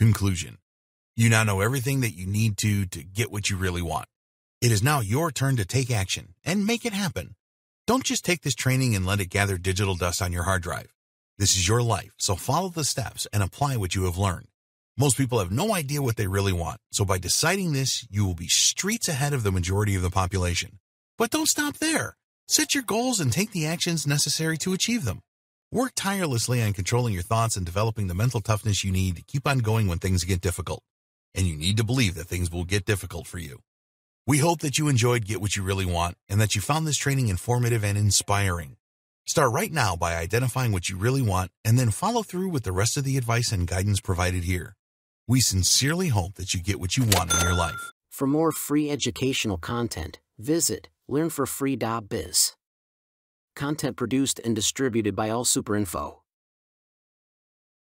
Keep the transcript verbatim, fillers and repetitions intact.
Conclusion. You now know everything that you need to to get what you really want. It is now your turn to take action and make it happen. Don't just take this training and let it gather digital dust on your hard drive. This is your life, so follow the steps and apply what you have learned. Most people have no idea what they really want, so by deciding this, you will be streets ahead of the majority of the population. But don't stop there. Set your goals and take the actions necessary to achieve them. Work tirelessly on controlling your thoughts and developing the mental toughness you need to keep on going when things get difficult. And you need to believe that things will get difficult for you. We hope that you enjoyed Get What You Really Want and that you found this training informative and inspiring. Start right now by identifying what you really want and then follow through with the rest of the advice and guidance provided here. We sincerely hope that you get what you want in your life. For more free educational content, visit learn for free dot biz. Content produced and distributed by AllSuperInfo.